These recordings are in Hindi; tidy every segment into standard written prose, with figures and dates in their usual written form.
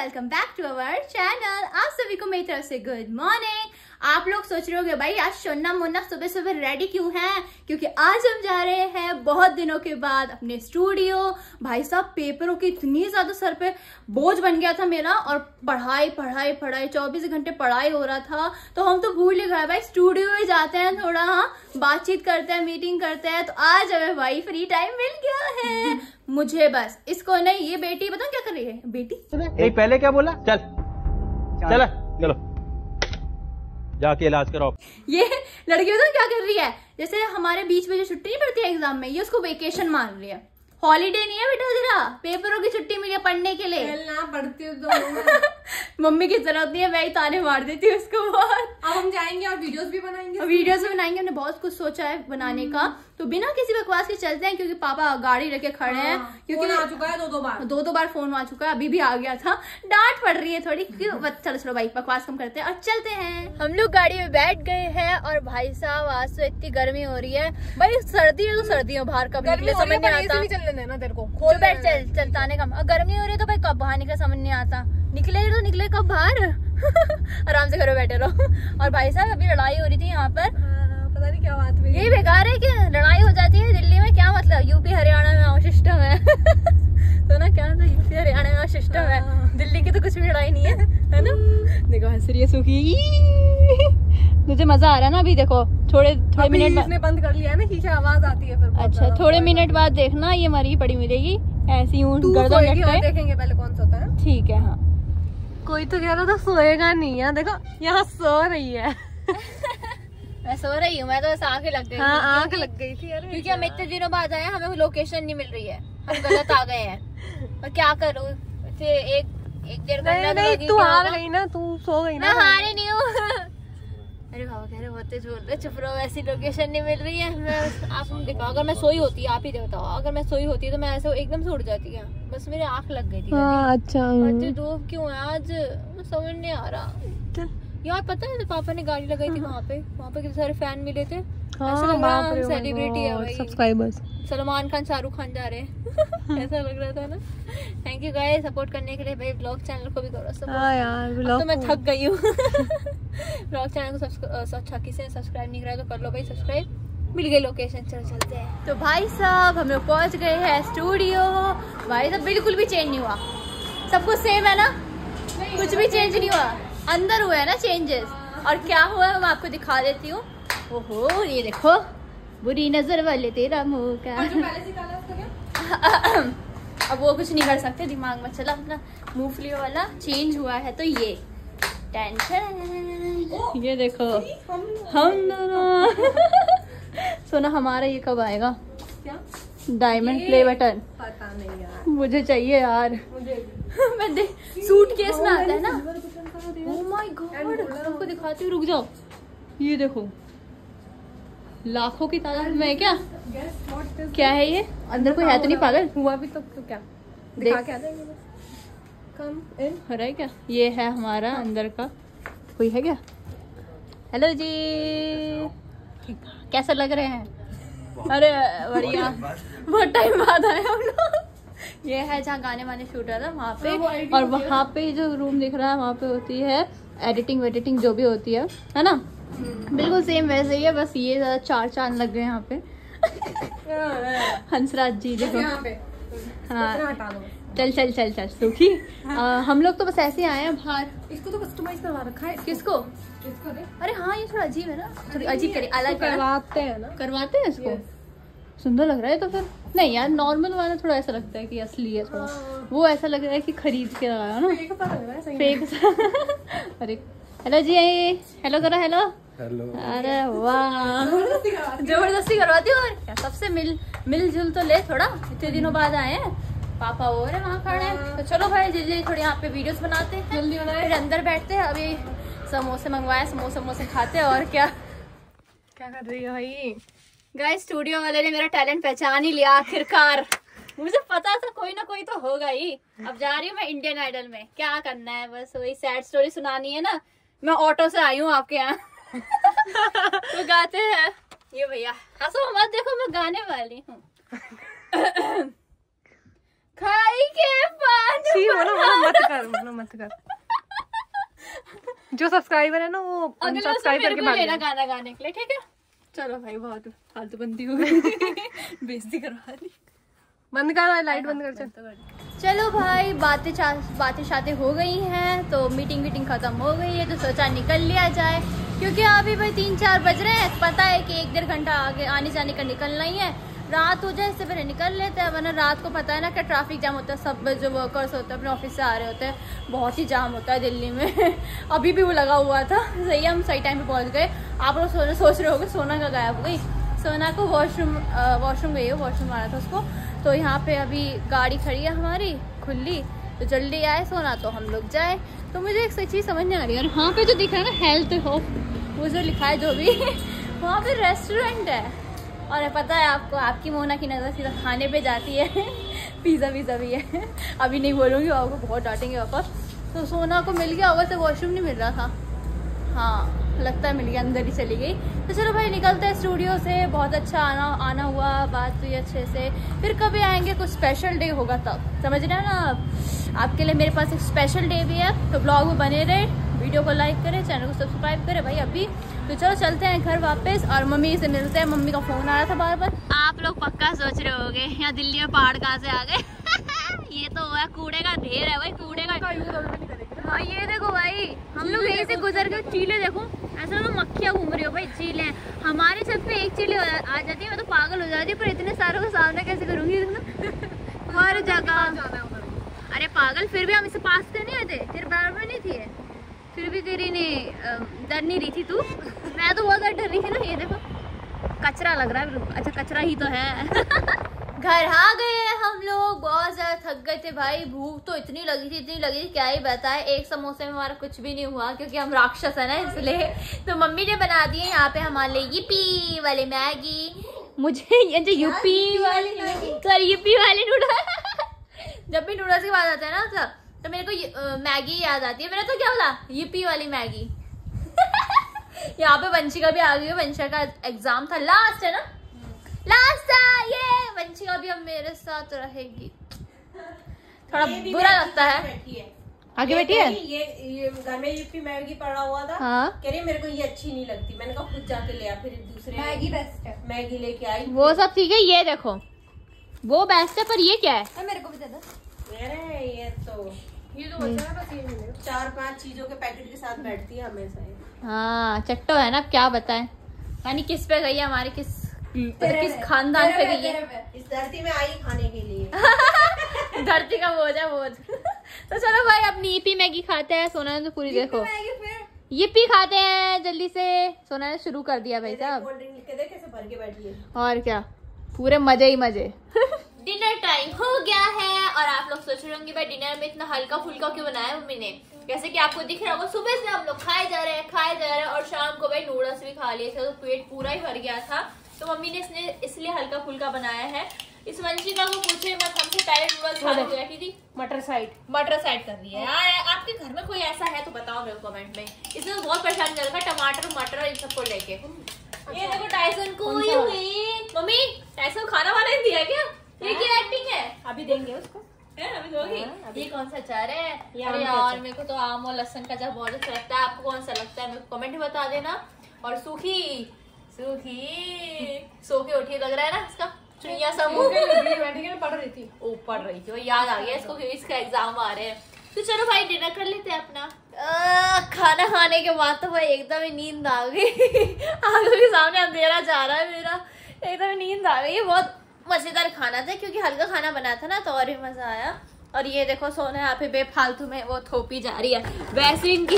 Welcome back to our channel. आप सभी को मेरी तरफ से गुड मॉर्निंग। आप लोग सोच रहे होंगे भाई आज सोना मोना सुबह सुबह रेडी क्यों है, क्योंकि आज हम जा रहे हैं बहुत दिनों के बाद अपने स्टूडियो। भाई साहब पेपरों की इतनी ज्यादा सर पे बोझ बन गया था मेरा, और पढ़ाई पढ़ाई पढ़ाई 24 घंटे पढ़ाई हो रहा था, तो हम तो भूल ही गए भाई स्टूडियो में जाते हैं थोड़ा, हाँ बातचीत करते हैं, मीटिंग करते हैं। तो आज हमें भाई फ्री टाइम मिल गया है मुझे। बस इसको नहीं, ये बेटी बताओ क्या कर रही है। बेटी पहले क्या बोला, चल चलो जाके इलाज कराओ। ये लड़की तो क्या कर रही है, जैसे हमारे बीच में जो छुट्टी नहीं पड़ती है एग्जाम में, ये उसको वेकेशन मान रही है। हॉलीडे नहीं है बेटा, जरा पेपरों की छुट्टी मिली है पढ़ने के लिए। ना पढ़ती हूँ तो मम्मी की जरूरत नहीं है, मैं ही ताने मार देती हूँ उसको बहुत। अब हम जाएंगे और वीडियोस भी बनाएंगे, हमने बहुत कुछ सोचा है बनाने का। तो बिना किसी बकवास के चलते हैं, क्योंकि पापा गाड़ी लेके खड़े हैं, क्योंकि आ चुका है दो बार फोन आ चुका है, अभी भी आ गया था। डांट पड़ रही है थोड़ी, चलो चलो भाई बकवास कम करते हैं और चलते हैं। हम लोग गाड़ी में बैठ गए हैं, और भाई साहब आज तो इतनी गर्मी हो रही है भाई, सर्दी है तो सर्दी है, बाहर कब निकले समझ नहीं आता। ना तेरे को खोल बैठ चलताने का, गर्मी हो रही है तो भाई कब बाहर निकल समझ नहीं आता, निकले तो निकले कब बाहर आराम से घरों बैठे रहो। और भाई साहब अभी लड़ाई हो रही थी यहाँ पर, पता नहीं क्या बात हुई। यही बेकार है कि लड़ाई हो जाती है दिल्ली में, क्या मतलब यूपी हरियाणा में और सिस्टम है तो ना क्या था, यूपी हरियाणा में और सिस्टम है, दिल्ली की तो कुछ भी लड़ाई नहीं है ना। देखो हंस मुझे मजा आ रहा है ना। अभी देखो थोड़े मिनट बाद बंद कर लिया है ना, खींचे आवाज आती है फिर। अच्छा थोड़े मिनट बाद देखना, ये मरी पड़ी मिलेगी ऐसी ऊँट गर्दन लटकाए, देखेंगे पहले कौन सोता है। ठीक है हाँ, कोई तो कह रहा था सोएगा नहीं है, देखो यहाँ सो रही है मैं सो रही हूँ, मैं तो बस आँखें लग गई, आँख लग गई थी, क्योंकि हम इतने दिनों बाद आए, हमें लोकेशन नहीं मिल रही है, हम गलत आ गए हैं। और क्या करूँ फिर, एक डेढ़ घंटा तू आ गई ना, तू सो गई ना। हारे नहीं हूँ, अरे बाबा कह रहे बहुत तेज बोल रहे, चुप रहो, ऐसी लोकेशन नहीं मिल रही है। मैं आप दिखाओ, अगर मैं सोई होती, आप ही बताओ, अगर मैं सोई होती तो मैं ऐसे एकदम से उठ जाती है, बस मेरी आँख लग गई थी। अच्छा धूप क्यों है आज समझ नहीं आ रहा यार। पता है तो पापा ने गाड़ी लगाई थी वहाँ पे कितने सारे फैन मिले थे, सेलिब्रिटी है, सब्सक्राइबर्स, सलमान खान शाहरुख खान जा रहे हैं ऐसा लग रहा था ना। थैंक यू गाइस सपोर्ट करने के लिए, भाई व्लॉग चैनल को भी करो सपोर्ट। तो मैं थक गई हूँ व्लॉग चैनल को, अच्छा किसी ने सब्सक्राइब नहीं करा तो कर लो भाई सब्सक्राइब। मिल गई लोकेशन, चलो चलते हैं। तो भाई साहब हम लोग पहुँच गए हैं स्टूडियो। भाई साहब बिल्कुल भी चेंज नहीं हुआ, सब कुछ सेम है ना, कुछ भी चेंज नहीं हुआ। अंदर हुआ है ना चेंजेस, और क्या हुआ है मैं आपको दिखा देती हूँ। ओहो ये देखो बुरी नजर वाले तेरा मुंह का, अब वो कुछ नहीं कर सकते, दिमाग में चला अपना मूंगफली वाला चेंज हुआ है। तो ये टेंशन, ये देखो हम दोनों सोना हमारा ये कब आएगा, क्या डायमंड प्ले बटन, पता नहीं यार मुझे चाहिए यार, मैं देख सूट केस में आता है ना। ओह माय गॉड आपको दिखाती हूँ, रुक जाओ, ये देखो लाखों की तादाद में है। क्या क्या है ये, अंदर कोई है तो नहीं पागल, हुआ भी तो क्या दिखा क्या कम इन हो रहा है क्या, ये है हमारा अंदर का कोई है क्या। हेलो जी कैसा लग रहे हैं, अरे बढ़िया बहुत टाइम बाद आए हम लोग। ये है जहाँ गाने वाने शूट रहा था वहाँ पे, और वहाँ पे जो रूम दिख रहा है वहाँ पे होती है एडिटिंग वेडिटिंग जो भी होती है ना, बिल्कुल सेम वैसे ही है, बस ये ज़्यादा चार चांद लग गए यहाँ पे हंसराज जी देखो हाँ चल चल चल चल सुखी। हम लोग तो बस ऐसे आए हैं बाहर, इसको तो कस्टमाइज करवा रखा है। किसको अरे हाँ ये थोड़ा अजीब है ना, थोड़ी अजीब करे अलग करवाते हैं ना, करवाते हैं इसको, सुंदर लग रहा है। तो फिर नहीं यार नॉर्मल वाला थोड़ा ऐसा लगता है कि असली है थोड़ा, वो ऐसा लग रहा है कि खरीद के लगाया ना फेक सा। अरे हेलो जी, हेलो करो, हेलो हेलो, अरे वाह जबरदस्ती करवाती हो। और क्या सबसे मिलजुल तो ले थोड़ा, इतने दिनों बाद आए हैं, पापा हो रहे वहाँ खड़े हैं। तो चलो भाई जी थोड़ी यहाँ पे वीडियोस बनाते हैं, जल्दी बनाए फिर अंदर बैठते हैं। अभी समोसे मंगवाए, समोसे खाते हैं। और क्या कर रही हो भाई। गाइस स्टूडियो वाले ने मेरा टैलेंट पहचान ही लिया आखिरकार, मुझे पता था कोई ना कोई तो होगा ही। अब जा रही हूँ मैं इंडियन आइडल में, क्या करना है बस वही सैड स्टोरी सुनानी है ना। मैं ऑटो से आई हूँ आपके यहाँ तो गाते हैं ये भैया, हंसो मत देखो मैं गाने वाली हूँ खाई के पानी मत कर जो सब्सक्राइबर है ना वो अनसब्सक्राइब करके भाग जाएगा गाना गाने के लिए। ठीक है चलो भाई बहुत फालतू बंदी हो गई बेइज्जती करवा दी। बंद कर लाइट बंद कर चलो भाई बातें शातें हो गई हैं तो मीटिंग खत्म हो गई है तो सोचा निकल लिया जाए क्योंकि अभी भाई 3-4 बज रहे हैं। पता है कि 1-1.5 घंटा आगे आने जाने का निकलना ही है। रात हो जाए इससे पहले निकल लेते हैं वरना रात को पता है ना कि ट्रैफिक जाम होता है। सब जो वर्कर्स होते हैं अपने ऑफिस से आ रहे होते हैं बहुत ही जाम होता है दिल्ली में अभी भी वो लगा हुआ था। सही है हम सही टाइम पे पहुंच गए। आप लोग सोच रहे हो कि सोना का गायब हो गई। सोना को वॉशरूम गई हो वॉशरूम आया था उसको तो यहाँ पे अभी गाड़ी खड़ी है हमारी खुली तो जल्दी आए सोना तो हम लोग जाए। तो मुझे एक सही चीज़ समझ नहीं आ रही है वहाँ पे जो दिख रहा है ना हेल्थ हो वो जो लिखा है जो भी वहाँ पे रेस्टोरेंट है और पता है आपको आपकी मोना की नज़र सीधा खाने पे जाती है पिज़्ज़ा वीज़ा भी है। अभी नहीं बोलूँगी आपको बहुत डांटेंगे वापस। तो सोना को मिल गया वैसे वॉशरूम नहीं मिल रहा था हाँ लगता है मिल गया अंदर ही चली गई। तो चलो भाई निकलते हैं स्टूडियो से। बहुत अच्छा आना हुआ बात हुई अच्छे से। फिर कभी आएंगे कुछ स्पेशल डे होगा तब समझ रहे हैं ना। आपके लिए मेरे पास एक स्पेशल डे भी है तो ब्लॉग में बने रहे वीडियो को लाइक करें चैनल को सब्सक्राइब करें भाई अभी। तो चलो चलते हैं घर वापस और मम्मी से मिलते हैं। मम्मी का फोन आ रहा था बार बार। आप लोग पक्का सोच रहे होंगे यहाँ दिल्ली में पहाड़ कहाँ से आ गए ये तो हुआ कूड़े का ढेर है भाई कूड़े का। और ये देखो भाई हम लोग यहीं से गुजर के चीले देखो ऐसा तो मक्खियाँ घूम रही हो भाई चीले हैं। हमारे छत पे एक चीले आ जाती है मैं तो पागल हो जाती है पर इतने सारों का सामना कैसे करूँगी हर जगह। अरे पागल फिर भी हम इससे पास तो नहीं होते तेरे बराबर नहीं थी फिर भी तेरी ने डर नहीं रही थी तू मैं तो बहुत डर रही थी ना। ये देखो कचरा लग रहा है अच्छा कचरा ही तो है। घर आ गए हैं हम लोग बहुत ज़्यादा थक गए थे भाई। भूख तो इतनी लगी थी क्या ही बताए। एक समोसे में हमारा कुछ भी नहीं हुआ क्योंकि हम राक्षस है ना इसलिए। तो मम्मी ने बना दिए यहाँ पे हमारे लिए यूपी वाले मैगी मुझे यूपी वाले नूडल्स। जब भी नूडल्स की बात आती है ना तो मेरे को मैगी याद आती है। मैंने तो क्या बोला यूपी वाली मैगी। यहाँ पे वंशिका भी आ गई है। वंशिका का एग्जाम था लास्ट है ना लास्ट ये वंशिका भी अब मेरे साथ रहेगी। थोड़ा बुरा लगता है आगे बैठी है ये घर में यूपी मैगी पड़ा हुआ था हाँ? कह रही मेरे को ये अच्छी नहीं लगती। मैंने कहा खुद जाके ले आ फिर दूसरे मैगी बेस्ट है मैगी लेके आई वो सब ठीक है। ये देखो वो बेस्ट है पर ये क्या है मेरे को भी दे दो। अरे ये तो होता है बस ये 4-5 चीजों के पैकेट के साथ बैठती है हमेशा। हाँ चट्टो है ना अब क्या बताए यानी किस पे गई है हमारे किस खानदान पे गई है। इस धरती में आई खाने के लिए धरती का बोझ है बोझ। तो चलो भाई अपनी यूपी मैगी खाते हैं। सोना ने तो पूरी देखो यूपी खाते हैं जल्दी से। सोना ने शुरू कर दिया भाई साहब भर के बैठी है और क्या पूरे मजे ही मजे। डिनर टाइम हो गया है और आप लोग सोच रहे होंगे भाई डिनर में इतना हल्का फुल्का क्यों बनाया मम्मी ने। जैसे कि आपको दिख रहा होगा सुबह से हम लोग खाए जा रहे हैं और शाम को भाई नूडल्स भी खा लिए थे तो पेट पूरा ही भर गया था। तो मम्मी ने इसलिए हल्का फुल्का बनाया है। इस वंशिका को पूछे मत हमसे डायरेक्ट नूडल्स खा के रखी थी मटर साइड कर दी है यार। आपके घर में कोई ऐसा है तो बताओ मेरे को कमेंट में। इसने तो बहुत परेशान कर रखा टमाटर मटर इन सबको लेके। ये देखो टाइसन को मम्मी टाइसन खाना वाला ही दिया क्या ये क्या एक्टिंग है। अभी देंगे उसको अभी ये कौन सा अचार है। अरे यार मेरे को तो आम और लहसुन का अचार बहुत अच्छा लगता है। आपको कौन सा लगता है मेरे को कमेंट में बता देना। और सूखी सो के उठी लग रहा है ना इसका चुनिया समूह पढ़ रही थी वो याद आ गया इसको क्योंकि इसका एग्जाम आ रहे हैं। तो चलो भाई डिनर कर लेते हैं अपना। खाना खाने के बाद तो भाई एकदम ही नींद आ गई। आंखों के सामने अंधेरा जा रहा है मेरा एकदम नींद आ गई। बहुत मज़ेदार खाना था क्योंकि हल्का खाना बना था ना तो और भी मज़ा आया। और ये देखो सोना यहाँ पे बेफालतू में वो थोपी जा रही है। वैसलीन की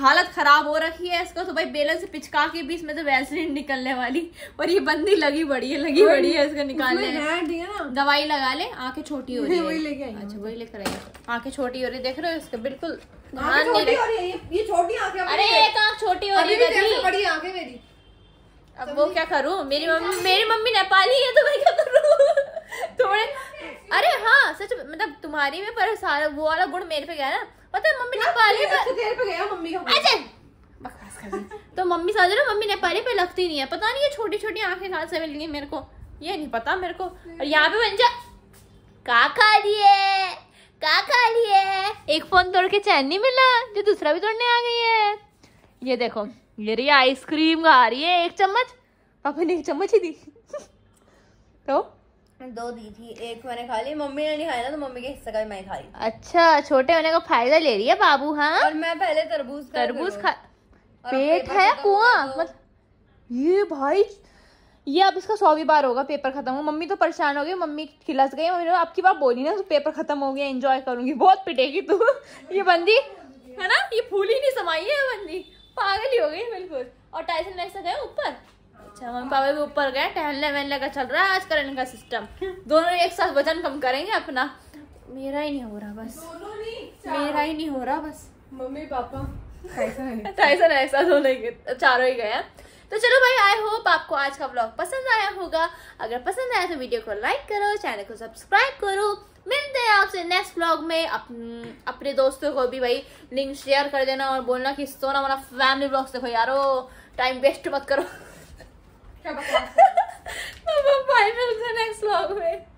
हालत खराब हो रखी है इसको तो भाई बेलन से पिचका के बीच में तो वैसलीन निकलने वाली और ये बंदी लगी बड़ी है इसको निकालने में। दवाई लगा ले आंखें छोटी हो रही है। अच्छा वही लेकर आई आंखें छोटी हो रही देख रहे हो इसका बिल्कुल ध्यान नहीं छोटी आंखें। अरे एक आंख छोटी हो रही आंखें मेरी अब वो क्या करूं। मेरी मम्मी नेपाली है तो मैं क्या करूं थोड़े। अरे हाँ सच मतलब तुम्हारी में पर सारा वो वाला गुण मेरे पे गया ना। पता है मम्मी नेपाली पे गया मम्मी का तो मम्मी समझ रहे मम्मी नेपाली पे लगती नहीं है। पता नहीं ये छोटी छोटी आंखें कहाँ से मिल गई मेरे को ये नहीं पता मेरे को। और यहाँ पे बन जा का खा लिए एक फोन तोड़ के चैन नहीं मिला जो दूसरा भी तोड़ने आ गई है। ये देखो ये रिया आइसक्रीम खा रही है, एक चम्मच, पापा ने एक चम्मच ही दी तो दो दी थी, एक मैंने खा ली, मम्मी ने नहीं खाया ना तो मम्मी के हिस्से का भी मैं खा ली। अच्छा छोटे होने का फायदा ले रही है बाबू। हाँ और मैं पहले तरबूज खा, पेट है कुआं ये भाई, ये अब इसका 100वीं बार होगा। पेपर खत्म हो, मम्मी तो परेशान हो गई, मम्मी खिलस गई, मम्मी आपकी बात बोली ना तो पेपर खत्म हो गया एंजॉय करूंगी, बहुत पिटेगी तू ये बंदी है ना, ये फूल ही नहीं समाई है बंदी, पागल ही हो गई बिल्कुल। और टाइसन ऐसा गए ऊपर, अच्छा मम्मी पापा भी ऊपर गए, टहलने वहलने का चल रहा है आज कल इनका सिस्टम, दोनों एक साथ वजन कम करेंगे अपना। मेरा ही नहीं हो रहा बस, मेरा ही नहीं हो रहा बस, मम्मी पापा टाइसन ऐसा दोनों चारों ही गए। तो चलो भाई, आई होप आपको आज का ब्लॉग पसंद आया होगा, अगर पसंद आया तो वीडियो को लाइक करो, चैनल को सब्सक्राइब करो। मिलते हैं आपसे नेक्स्ट ब्लॉग में। अपने दोस्तों को भी भाई लिंक शेयर कर देना और बोलना कि सोना मोना फैमिली ब्लॉग्स देखो यारो, टाइम वेस्ट मत करो। बाय, मिलते हैं नेक्स्ट ब्लॉग में।